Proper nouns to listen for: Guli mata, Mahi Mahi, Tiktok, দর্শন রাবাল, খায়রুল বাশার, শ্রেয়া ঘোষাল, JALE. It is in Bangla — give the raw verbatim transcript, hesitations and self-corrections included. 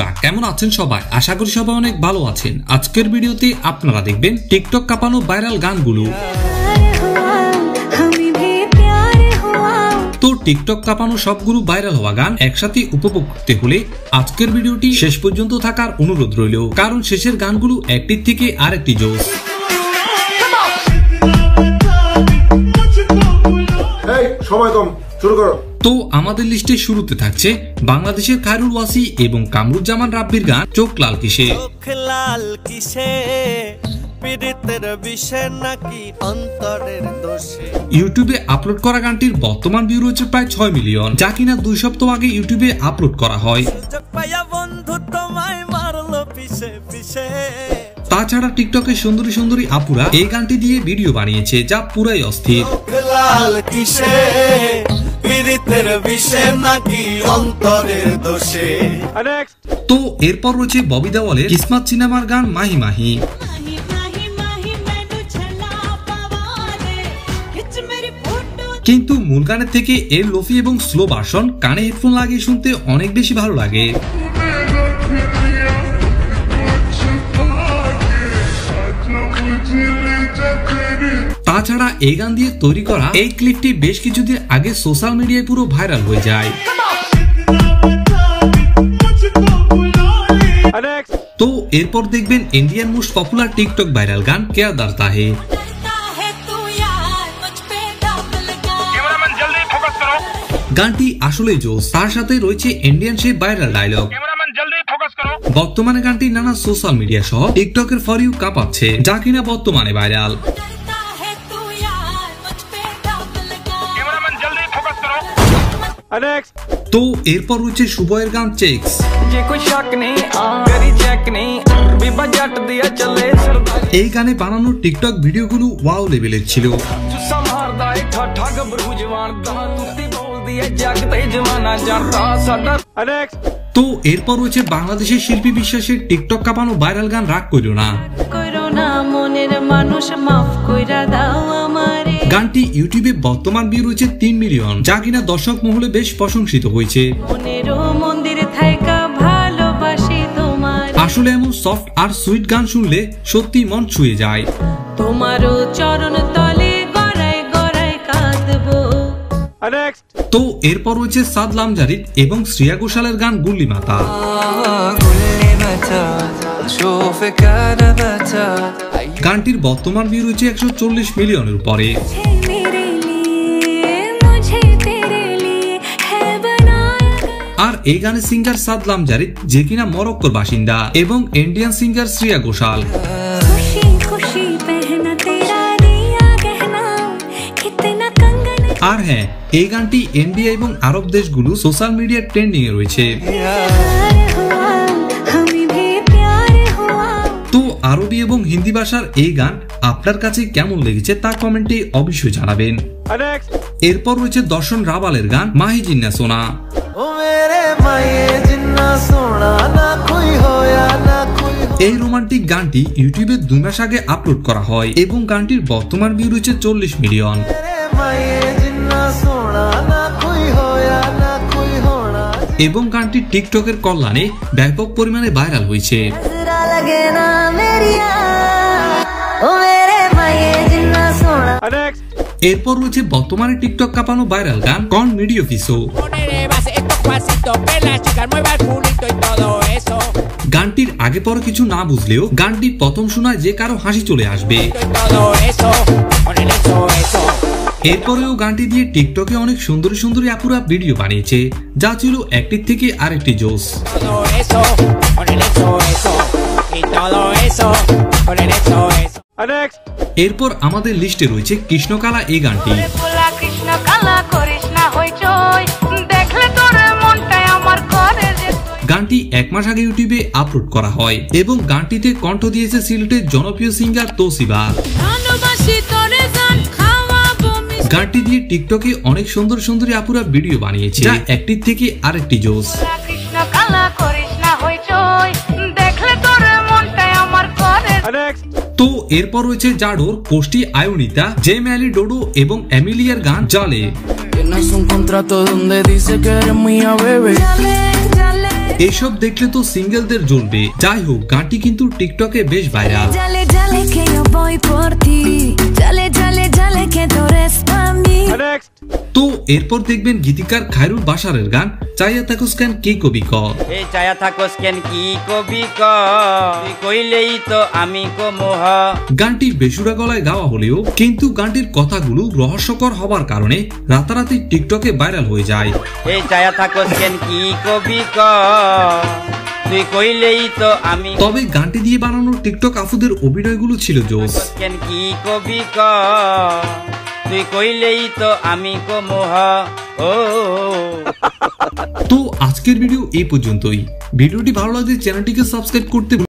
বন্ধুরা কেমন আছেন সবাই আশা করি সবাই অনেক ভালো আছেন আজকের ভিডিওতে আপনারা দেখবেন টিকটক কাঁপানো ভাইরাল গানগুলো তো টিকটক কাঁপানো সবগুলো ভাইরাল হওয়া গান একসাথে উপভোগ করতে হলে আজকের ভিডিওটি শেষ পর্যন্ত থাকার অনুরোধ রইল কারণ শেষের গানগুলো একটি থেকে আরেকটি জোশ এই সময় কম শুরু করো तो आमादेर लिस्टे शुरूते थाकछे बांग्लादेशेर खायरुल वासी एवं कामरुज्जामान राब्बिर गान चोख लाल किसे चोख लाल किसे पीड़ितेर विषय नाकि अंतरेर दोषे यूट्यूबे आपलोड करा गानटिर बर्तमान भिउ रयेछे प्राय छय मिलियन जा किना दुई सप्ताह आगे यूट्यूबे आपलोड करा हय ताछाड़ा टिकटके सुंदरी सुंदरी आपुरा एई गानटी दिये भिडियो बानियेछे जा पुराई अस्थिर तो এরপর রয়েছে ববি দেওয়ালের কিসমাত সিনেমার গান মাহি মাহি কিন্তু মূল গানের থেকে এর লোফি এবং স্লো ভার্সন কানে হেডফোন লাগিয়ে শুনতে অনেক বেশি ভালো লাগে ताछाड़ा ए गान दिए तैरी करा ए क्लिपटी बेश किछुदिन आगे सोशल मीडिया पुरो भाइरल हो जाए तो एरपर देखबेन Indian most popular TikTok viral गान क्या डरता है गानटी आसले जोश तार साथे रयेछे इंडियन से भाइरल डायलग बर्तमान गानटी नाना सोशल मीडिया सह टिकटकेर फर यू कापाच्छे जा किना बर्तमाने भाइरल तो एरपर रयेछे शुभयर गान चेक्स এই গানে বানানো টিকটক ভিডিওগুলো ওয়াও লেভেলের ছিল तो এরপর রয়েছে বাংলাদেশের শিল্পী বিশ্বাসের টিকটক কাঁপানো ভাইরাল গান রাগ কইরো না কইরো না মনের মানুষ maaf কইরা দাও আমারে গানটি ইউটিউবে বর্তমান ভিউ রয়েছে তিন মিলিয়ন যা কিনা দর্শক মহলে বেশ প্রশংসিত হয়েছে মনের মন্দির থাইকা ভালোবাসি তোমার আসলে এমন সফট আর সুইট গান শুনলে সত্যি মন ছুঁয়ে যায় তোমার চরণ তলে গড়াই গড়াই কাঁদবো तो एरपर रयेछे साद लामजारिद एवं श्रेया घोषालेर गान गुल्ली माता गानटिर बर्तमान भिउ रयेछे একশ চল্লিশ মিলিয়নের उपरे और एई गाने सिंगार साद लामजारिद जे किना मोरक्कोर बासिंदा एवं इंडियन सिंगार श्रेया घोषाल আর হ্যাঁ এই গানটি ইন্ডিয়া এবং আরব দেশগুলো সোশ্যাল মিডিয়া ট্রেন্ডিং এ রয়েছে তো আরবি এবং হিন্দি ভাষার এই গান আপনার কাছে কেমন লেগেছে তা কমেন্টে অবশ্যই জানাবেন এরপর রয়েছে দর্শন রাবালের গান মাহি জিন্না সোনা এই রোমান্টিক গানটি ইউটিউবে দুই মাস আগে আপলোড করা হয় এবং গানটির বর্তমান ভিউ রয়েছে চল্লিশ মিলিয়ন এবং গানটি টিকটকের কল্যাণে ব্যাপক পরিমাণে ভাইরাল হয়েছে এরপর রয়েছে বর্তমানে টিকটক কাঁপানো ভাইরাল গান কন মিডিও পিসো গানটির আগে পরে কিছু না বুঝলেও গানটি প্রথম শোনায় যে কারো হাসি চলে আসবে এরপরেও গানটি দিয়ে টিকটকে অনেক সুন্দর সুন্দর আপুরা ভিডিও বানিয়েছে যা ছিল একটি থেকে আরেকটি জোশ এরপর আমাদের লিস্টে রয়েছে কৃষ্ণকালা এই গানটি গানটি এক মাস আগে ইউটিউবে আপলোড করা হয় এবং গানটিতে কণ্ঠ দিয়েছে সিলেটের জনপ্রিয় সিঙ্গার তোসিবা গানটি দিয়ে টিকটকে অনেক সুন্দর সুন্দরী আপুরা ভিডিও বানিয়েছে যা একটি থেকে আরেকটি জোশ তো এরপর রয়েছে জাডোর কোষ্টি আয়োনিতা জে ম্যালি ডোডো এবং এমিলিয়ার গান জালে এসব দেখলে তো সিঙ্গেলদের জ্বলবে। যাই হোক, গানটি কিন্তু টিকটকে বেশ ভাইরাল। তো এরপর দেখবেন গীতিকার খায়রুল বাশারের গান চাইয়া থাকোস কেন কি কবি ক। এই চাইয়া থাকোস কেন কি কবি ক, কইলেই তো আমি কমহ। গানটি বেসুরা গলায় গাওয়া হলেও কিন্তু গানটির কথাগুলো রহস্যকর হবার কারণে রাতারাতি টিকটকে ভাইরাল হয়ে যায়। এই চাইয়া থাকোস কেন কি কবি ক, কইলেই তো আমি। তবে গানটি দিয়ে বানানো টিকটক আফুদের অভিনয়গুলো ছিল জোস। কেন কি কবি ক, তুই কইলেই তো আমি কমহ। ও তো আজকের ভিডিও এই পর্যন্তই। ভিডিওটি ভালো লাগলে চ্যানেলটিকে সাবস্ক্রাইব করতে